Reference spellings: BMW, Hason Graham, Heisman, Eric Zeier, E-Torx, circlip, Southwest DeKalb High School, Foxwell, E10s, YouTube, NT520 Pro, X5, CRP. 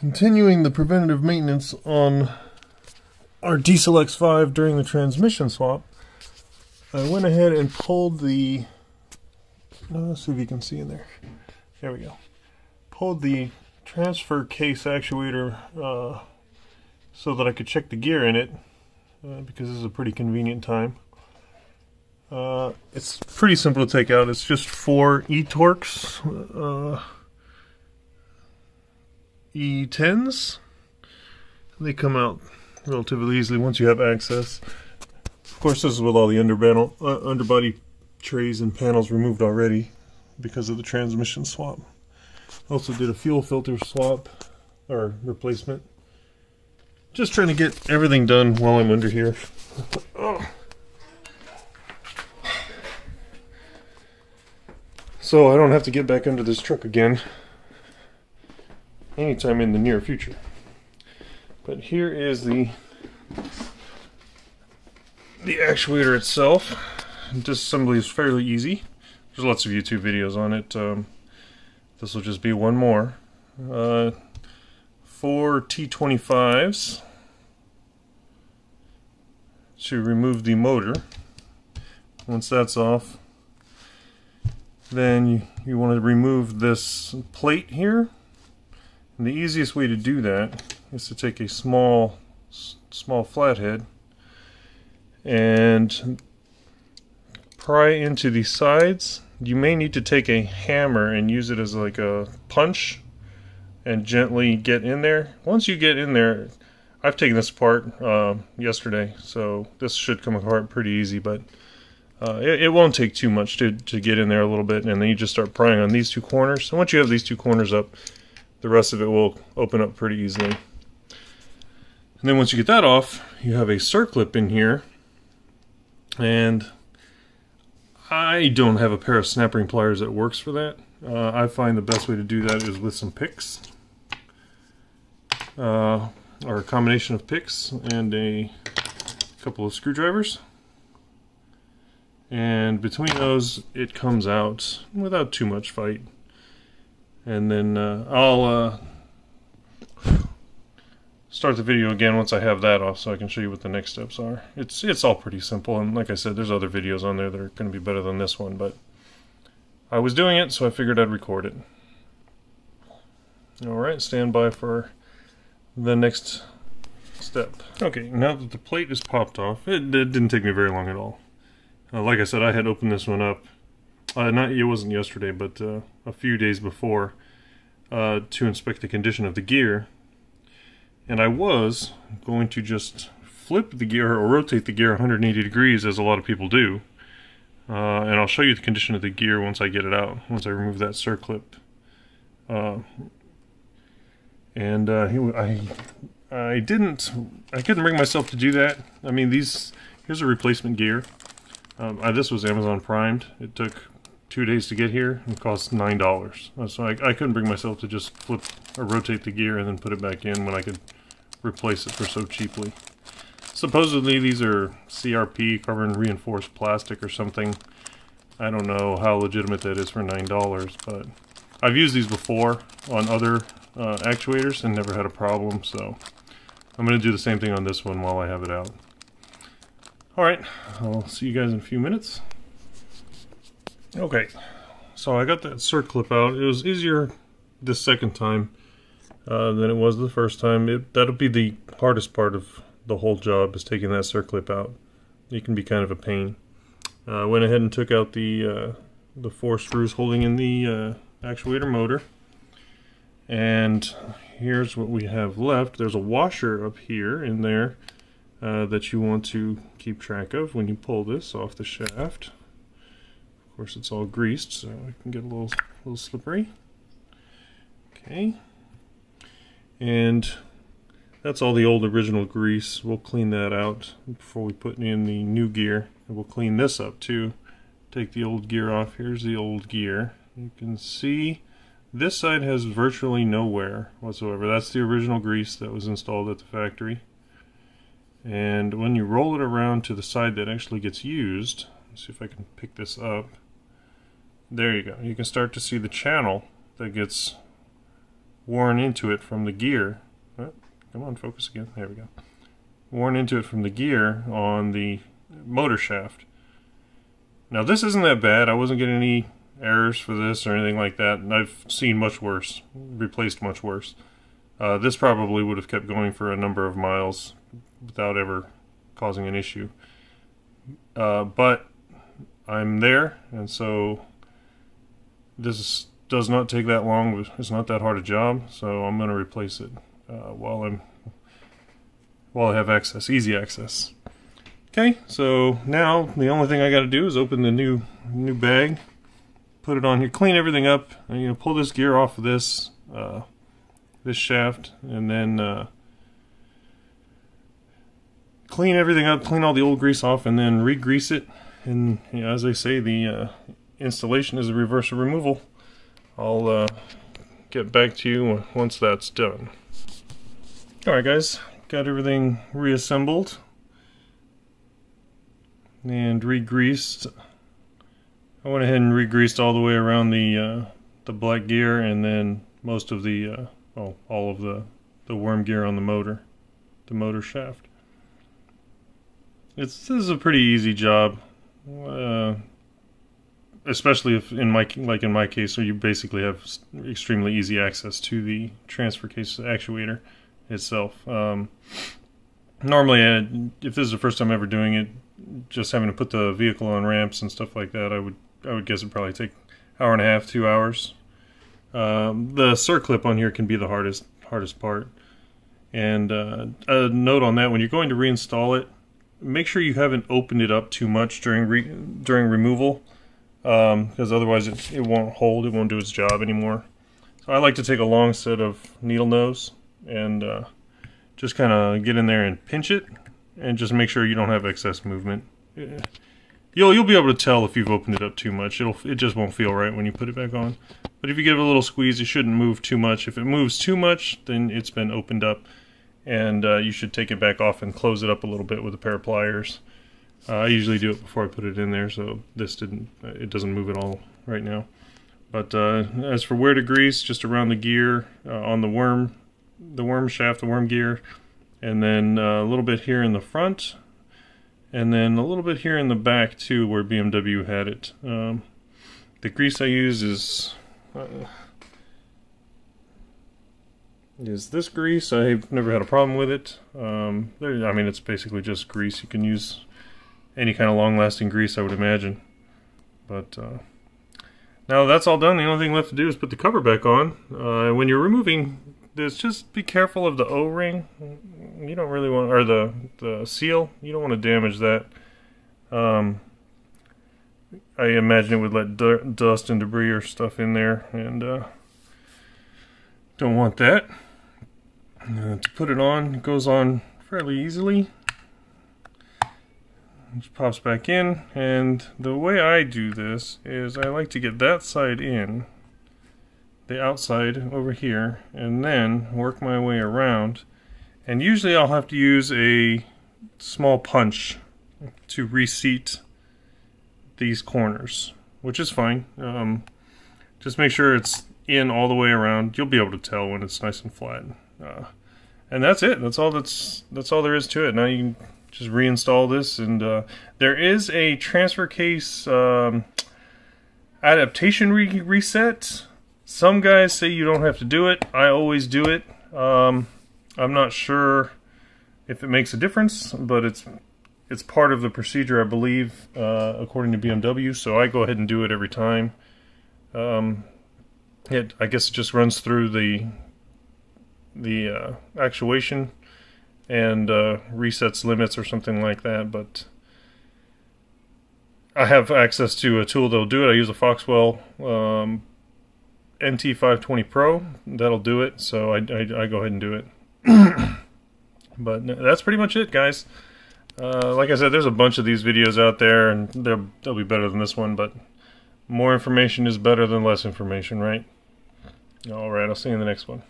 Continuing the preventative maintenance on our diesel X5 during the transmission swap, I went ahead and pulled the, let's see if you can see in there, there we go, pulled the transfer case actuator so that I could check the gear in it, because this is a pretty convenient time. It's pretty simple to take out. It's just 4 E-Torx E10s. They come out relatively easily once you have access. Of course, this is with all the underbody trays and panels removed already because of the transmission swap. Also did a fuel filter swap or replacement. Just trying to get everything done while I'm under here. Oh. So I don't have to get back under this truck again anytime in the near future. But here is the actuator itself. Disassembly is fairly easy. There's lots of YouTube videos on it. This will just be one more. 4 T25s to remove the motor. Once that's off, then you want to remove this plate here. And the easiest way to do that is to take a small flathead and pry into the sides. You may need to take a hammer and use it as like a punch and gently get in there. Once you get in there, I've taken this apart yesterday, so this should come apart pretty easy, but it won't take too much to get in there a little bit, and then you just start prying on these two corners. And once you have these two corners up, the rest of it will open up pretty easily. And then once you get that off, you have a circlip in here. And I don't have a pair of snap ring pliers that works for that. I find the best way to do that is with some picks. Or a combination of picks and a couple of screwdrivers. And between those, it comes out without too much fight. And then I'll start the video again once I have that off, so I can show you what the next steps are. It's all pretty simple, and like I said, there's other videos on there that are going to be better than this one, but I was doing it, so I figured I'd record it. Alright, stand by for the next step. Okay, now that the plate is popped off, it didn't take me very long at all. Like I said, I had opened this one up. It wasn't yesterday, but a few days before, to inspect the condition of the gear. And I was going to just flip the gear or rotate the gear 180 degrees, as a lot of people do. And I'll show you the condition of the gear once I get it out, once I remove that circlip. I couldn't bring myself to do that. I mean, here's a replacement gear. This was Amazon Primed. It took 2 days to get here and cost $9. So I couldn't bring myself to just flip or rotate the gear and then put it back in when I could replace it for so cheaply. Supposedly these are CRP, carbon reinforced plastic or something. I don't know how legitimate that is for $9, but I've used these before on other actuators and never had a problem, so I'm going to do the same thing on this one while I have it out. Alright, I'll see you guys in a few minutes. Okay, so I got that circlip out. It was easier this second time than it was the first time. That'll be the hardest part of the whole job, is taking that circlip out. It can be kind of a pain. I went ahead and took out the 4 screws holding in the actuator motor. And here's what we have left. There's a washer up here in there that you want to keep track of when you pull this off the shaft. Of course, it's all greased, so it can get a little slippery. Okay, and that's all the old original grease. We'll clean that out before we put in the new gear, and we'll clean this up too. Take the old gear off. Here's the old gear. You can see this side has virtually no wear whatsoever. That's the original grease that was installed at the factory. And when you roll it around to the side that actually gets used, let's see if I can pick this up. There you go. You can start to see the channel that gets worn into it from the gear. Oh, come on, focus again. There we go. Worn into it from the gear on the motor shaft. Now this isn't that bad. I wasn't getting any errors for this or anything like that, and I've seen much worse, replaced much worse. This probably would have kept going for a number of miles without ever causing an issue. But I'm there, and so this does not take that long. It's not that hard a job, so I'm going to replace it while I have access, easy access. Okay, so now the only thing I got to do is open the new bag, put it on here, clean everything up, and, you know, pull this gear off of this this shaft, and then clean everything up, clean all the old grease off, and then re-grease it. And, you know, as they say, the installation is a reverse removal. I'll get back to you once that's done. Alright guys, got everything reassembled and re-greased. I went ahead and re-greased all the way around the black gear, and then most of the all of the worm gear on the motor shaft. This is a pretty easy job, especially if in my case, so you basically have extremely easy access to the transfer case actuator itself. Normally, if this is the first time ever doing it, just having to put the vehicle on ramps and stuff like that, I would guess it'd probably take an hour and a half, 2 hours. The circlip on here can be the hardest part. And a note on that: when you're going to reinstall it, make sure you haven't opened it up too much during removal, because otherwise it won't hold, it won't do its job anymore. So I like to take a long set of needle nose and just kind of get in there and pinch it, and just make sure you don't have excess movement. Yeah. You'll be able to tell if you've opened it up too much. It just won't feel right when you put it back on. But if you give it a little squeeze, it shouldn't move too much. If it moves too much, then it's been opened up, and you should take it back off and close it up a little bit with a pair of pliers. I usually do it before I put it in there, so this doesn't move at all right now. But as for where to grease, just around the gear, on the worm shaft, the worm gear, and then a little bit here in the front, and then a little bit here in the back too, where BMW had it. The grease I use is this grease. I've never had a problem with it. I mean, it's basically just grease. You can use any kind of long-lasting grease, I would imagine. But now that's all done, the only thing left to do is put the cover back on. When you're removing this, just be careful of the O-ring. You don't really want, or the seal. You don't want to damage that. I imagine it would let dust and debris or stuff in there, and don't want that. To put it on, it goes on fairly easily. It just pops back in, and the way I do this is I like to get that side in, the outside over here, and then work my way around. And usually I'll have to use a small punch to reseat these corners, which is fine. Just make sure it's in all the way around. You'll be able to tell when it's nice and flat. And that's it. That's all there is to it. Now you can just reinstall this, and there is a transfer case adaptation reset. Some guys say you don't have to do it. I always do it. I'm not sure if it makes a difference, but it's part of the procedure, I believe, according to BMW, so I go ahead and do it every time. I guess it just runs through the actuation and resets limits or something like that, but I have access to a tool that'll do it. I use a Foxwell NT520 Pro. That'll do it, so I go ahead and do it. But that's pretty much it, guys. Like I said, there's a bunch of these videos out there, and they'll be better than this one, but more information is better than less information, right? Alright, I'll see you in the next one.